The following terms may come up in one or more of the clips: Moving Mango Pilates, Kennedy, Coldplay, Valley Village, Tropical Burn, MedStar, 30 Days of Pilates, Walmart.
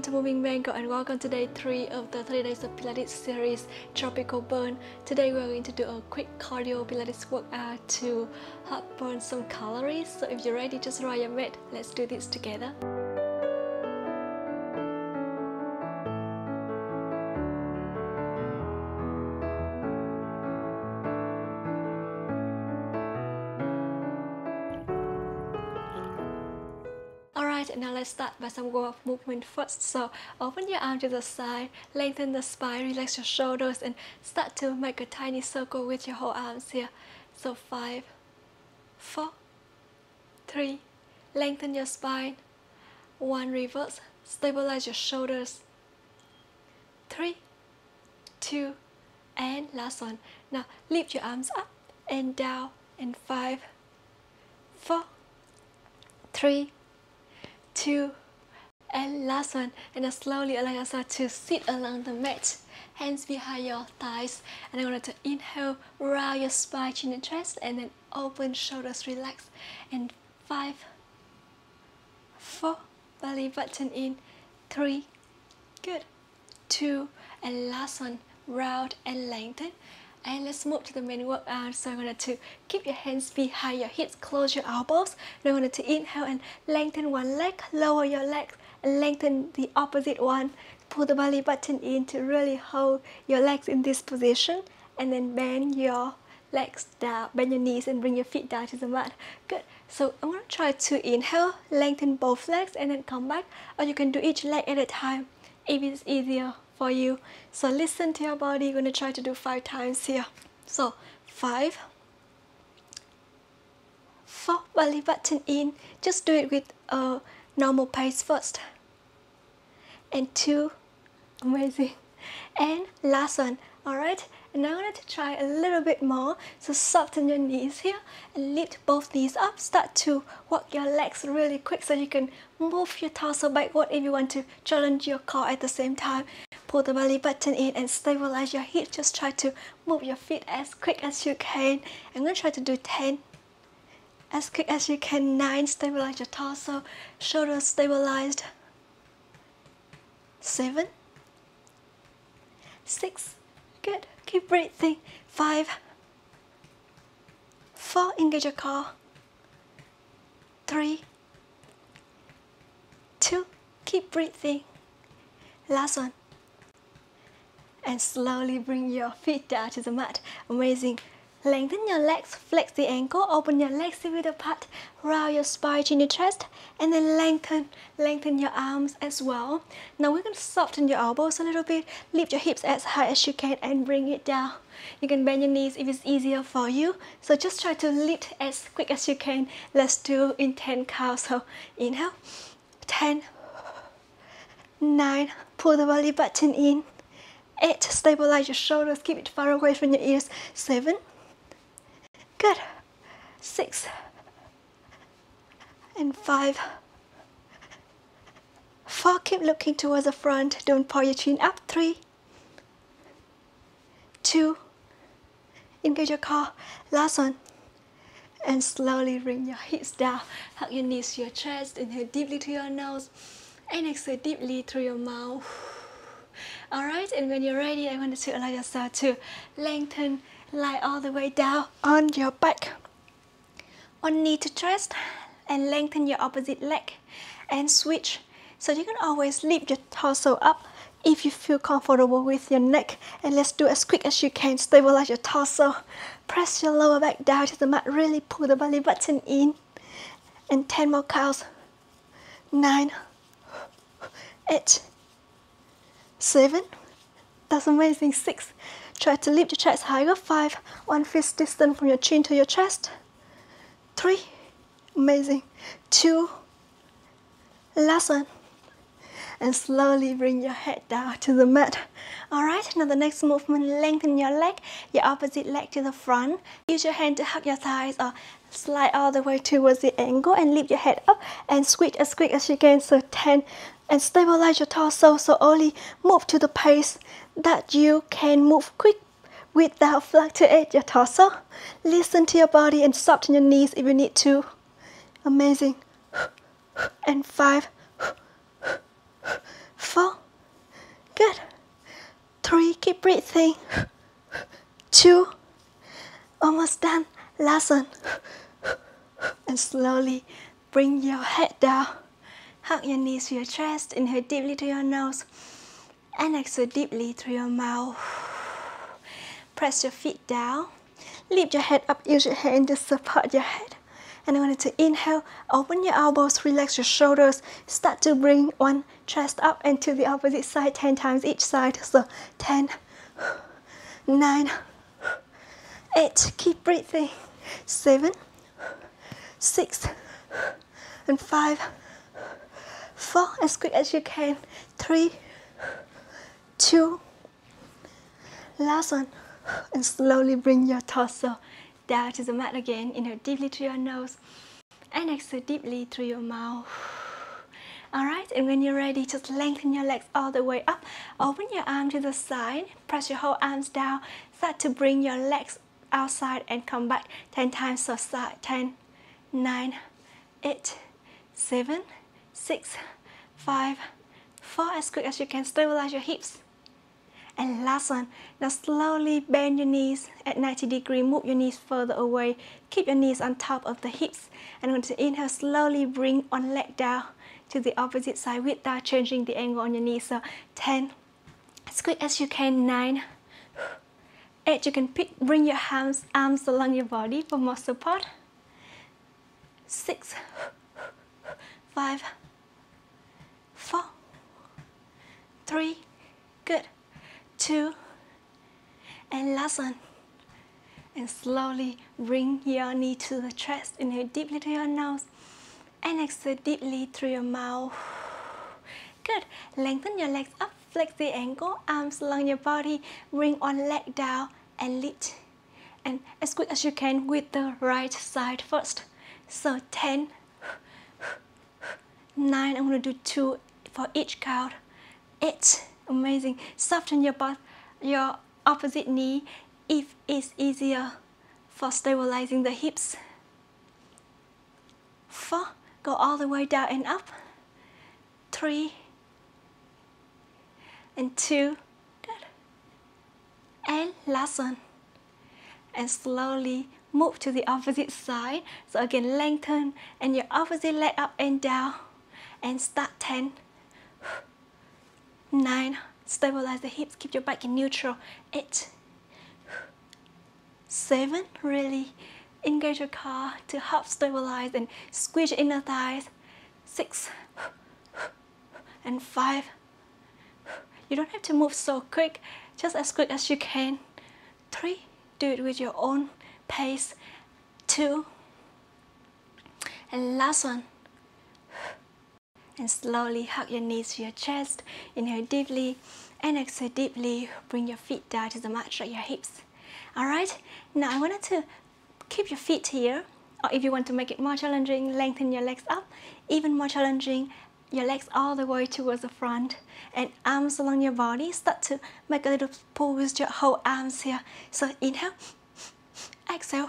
Welcome to Moving Mango and welcome to day 3 of the 30 Days of Pilates series, Tropical Burn. Today we are going to do a quick cardio Pilates workout to help burn some calories. So if you're ready, just roll your mat. Let's do this together. Now let's start by some warm-up movement first. So open your arm to the side, lengthen the spine, relax your shoulders, and start to make a tiny circle with your whole arms here. So 5, 4, 3, lengthen your spine, 1, reverse, stabilize your shoulders, 3, 2, and last one. Now lift your arms up and down, and 5, 4, 3, 2, and last one. And now slowly allow yourself to sit along the mat, hands behind your thighs, and I want you to inhale, round your spine, chin and chest, and then open shoulders, relax, and 5, 4, belly button in, 3, good, 2, and last one, round and lengthen. And let's move to the main workout. So I'm going to keep your hands behind your hips, close your elbows. Now I'm going to inhale and lengthen one leg, lower your leg, and lengthen the opposite one. Pull the belly button in to really hold your legs in this position, and then bend your legs down, bend your knees and bring your feet down to the mat. Good. So I'm going to try to inhale, lengthen both legs, and then come back, or you can do each leg at a time if it's easier for you. So listen to your body. We're going to try to do 5 times here. So 5, 4, belly button in, just do it with a normal pace first, and 2, amazing, and last one. Alright, and now I'm going to try a little bit more. So soften your knees here and lift both knees up, start to walk your legs really quick so you can move your torso backward if you want to challenge your core at the same time. Pull the belly button in and stabilize your hips. Just try to move your feet as quick as you can. I'm going to try to do 10. As quick as you can, 9. Stabilize your torso, shoulders stabilized. 7, 6. Good. Keep breathing. 5, 4. Engage your core. 3, 2. Keep breathing. Last one. And slowly bring your feet down to the mat. Amazing. Lengthen your legs, flex the ankle, open your legs 6 feet apart, round your spine, chin your chest, and then lengthen your arms as well. Now we're going to soften your elbows a little bit, lift your hips as high as you can and bring it down. You can bend your knees if it's easier for you. So just try to lift as quick as you can. Let's do in 10 counts. So inhale, 10, 9, pull the belly button in, 8, stabilize your shoulders, keep it far away from your ears, 7, good, 6, and 5, 4, keep looking towards the front, don't pull your chin up, 3, 2, engage your core, last one, and slowly bring your hips down, hug your knees to your chest, inhale deeply through your nose, and exhale deeply through your mouth. Alright, and when you're ready, I want you to allow yourself to lengthen, lie all the way down on your back, one knee to chest, and lengthen your opposite leg, and switch. So you can always lift your torso up if you feel comfortable with your neck, and let's do as quick as you can. Stabilize your torso, press your lower back down to the mat, really pull the belly button in, and 10 more counts, 9, 8, 7, that's amazing, 6, try to lift your chest higher, 5, 1 fist distance from your chin to your chest, 3, amazing, 2, last one, and slowly bring your head down to the mat. Alright, now the next movement, lengthen your leg, your opposite leg to the front, use your hand to hug your thighs or slide all the way towards the ankle, and lift your head up and switch as quick as you can. So 10, and stabilize your torso, so only move to the pace that you can move quick without fluctuate your torso. Listen to your body and soften your knees if you need to. Amazing. And 5, 4, good, 3, keep breathing, 2, almost done, last one, and slowly bring your head down, hug your knees to your chest, inhale deeply through your nose, and exhale deeply through your mouth. Press your feet down, lift your head up, use your hand to support your head. And I want you to inhale, open your elbows, relax your shoulders, start to bring one chest up and to the opposite side 10 times each side. So 10, 9, 8, keep breathing, 7, 6, and 5, 4, as quick as you can, 3, 2, last one, and slowly bring your torso down to the mat again. Inhale deeply through your nose and exhale deeply through your mouth. Alright, and when you're ready, just lengthen your legs all the way up, open your arm to the side, press your whole arms down, start to bring your legs outside and come back 10 times. So start 10, 9, 8, 7, 6, 5, 4, as quick as you can, stabilize your hips. And last one, now slowly bend your knees at 90 degrees, move your knees further away, keep your knees on top of the hips. And I'm going to inhale, slowly bring one leg down to the opposite side without changing the angle on your knees. So 10, as quick as you can, 9, 8, you can bring your arms along your body for more support, 6, 5, 4, 3, good, 2, and last one, and slowly bring your knee to the chest, inhale deeply through your nose and exhale deeply through your mouth. Good, lengthen your legs up, flex the ankle, arms along your body, bring one leg down and lift, and as quick as you can with the right side first. So 10, 9, I'm going to do 2 for each count, 8, amazing, soften your opposite knee if it's easier for stabilizing the hips, 4, go all the way down and up, 3, and 2, good, and last one, and slowly move to the opposite side. So again, lengthen and your opposite leg up and down, and start 10, 9, stabilize the hips, keep your back in neutral, 8, 7, really engage your core to help stabilize and squeeze your inner thighs, 6, and 5, you don't have to move so quick, just as quick as you can, 3, do it with your own pace, 2, and last one. And slowly hug your knees to your chest, inhale deeply and exhale deeply, bring your feet down to the mat, shrug your hips. Alright, now I wanted to keep your feet here, or if you want to make it more challenging, lengthen your legs up, even more challenging, your legs all the way towards the front and arms along your body, start to make a little pull with your whole arms here. So inhale, exhale,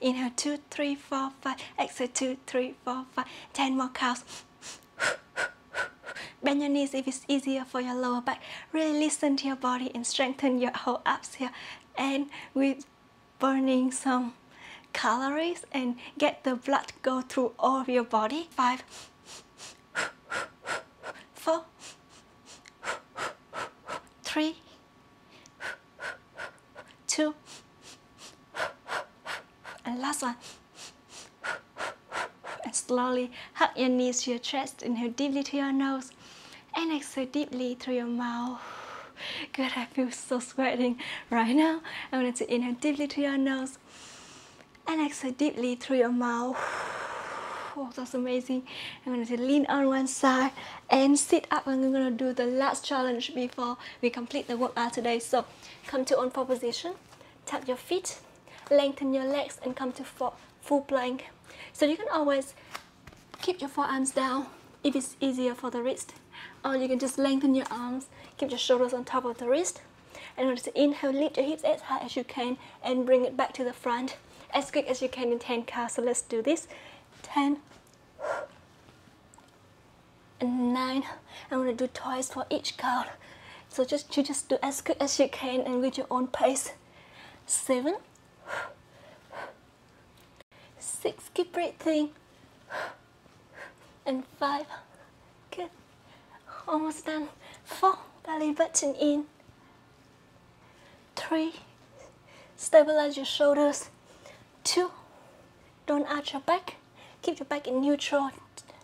inhale 2, 3, 4, 5, exhale 2, 3, 4, 5, 10 more counts. Bend your knees if it's easier for your lower back. Really listen to your body and strengthen your whole abs here. And with burning some calories and get the blood go through all of your body. 5, 4, 3, 2, and last one, and slowly hug your knees to your chest, inhale deeply to your nose and exhale deeply through your mouth. Good, I feel so sweating right now. I want you to inhale deeply to your nose and exhale deeply through your mouth. Oh, that's amazing. I'm going to lean on one side and sit up, and I'm going to do the last challenge before we complete the workout today. So come to one position, tap your feet, lengthen your legs and come to full plank. So you can always keep your forearms down if it's easier for the wrist, or you can just lengthen your arms, keep your shoulders on top of the wrist. And when you inhale, lift your hips as high as you can and bring it back to the front as quick as you can in 10 counts. So let's do this, 10, and 9. I'm gonna do twice for each count. So you just do as quick as you can and with your own pace. 7. 6, keep breathing. And 5. Good. Almost done. 4, belly button in. 3, stabilize your shoulders. 2, don't arch your back. Keep your back in neutral.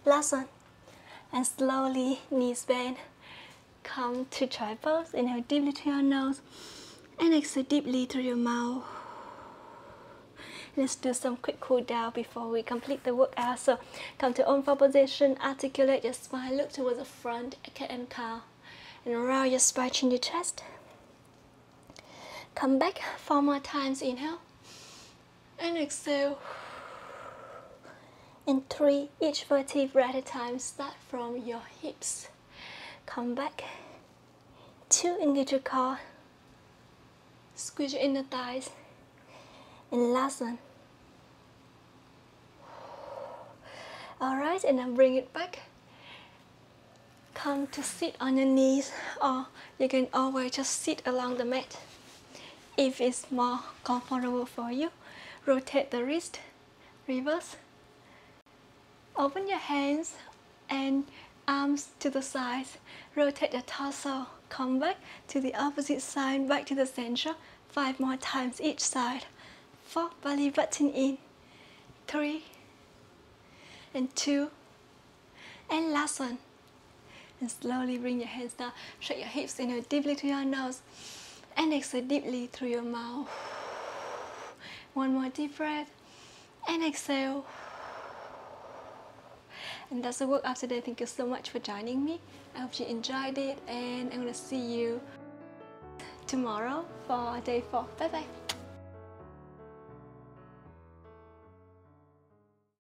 Last one. And slowly, knees bend. Come to tripod. Inhale deeply through your nose. And exhale deeply through your mouth. Let's do some quick cool down before we complete the workout. So come to own four position, articulate your spine, look towards the front, cat and cow. And round your spine, chin to chest. Come back 4 more times, inhale. And exhale. And 3, each vertebra at a time, start from your hips. Come back. 2, engage your core. Squeeze your inner thighs. And last one. Alright, and then bring it back. Come to sit on your knees, or you can always just sit along the mat. If it's more comfortable for you, rotate the wrist, reverse. Open your hands and arms to the sides. Rotate your torso. Come back to the opposite side, back to the center. 5 more times each side. 4, belly button in. 3 and 2 and last one. And slowly bring your hands down. Shake your hips, inhale deeply through your nose and exhale deeply through your mouth. 1 more deep breath and exhale. And that's the workout today. Thank you so much for joining me. I hope you enjoyed it and I'm gonna see you tomorrow for day 4. Bye bye.